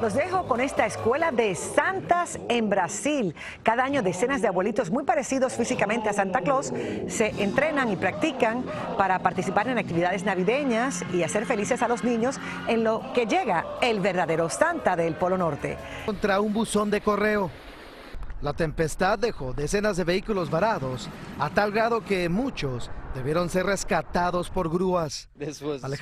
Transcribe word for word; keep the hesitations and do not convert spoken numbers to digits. Los dejo con esta escuela de santas en Brasil. Cada año decenas de abuelitos muy parecidos físicamente a Santa Claus se entrenan y practican para participar en actividades navideñas y hacer felices a los niños en lo que llega el verdadero Santa del Polo Norte. Contra un buzón de correo. La tempestad dejó decenas de vehículos varados a tal grado que muchos debieron ser rescatados por grúas. Alejandro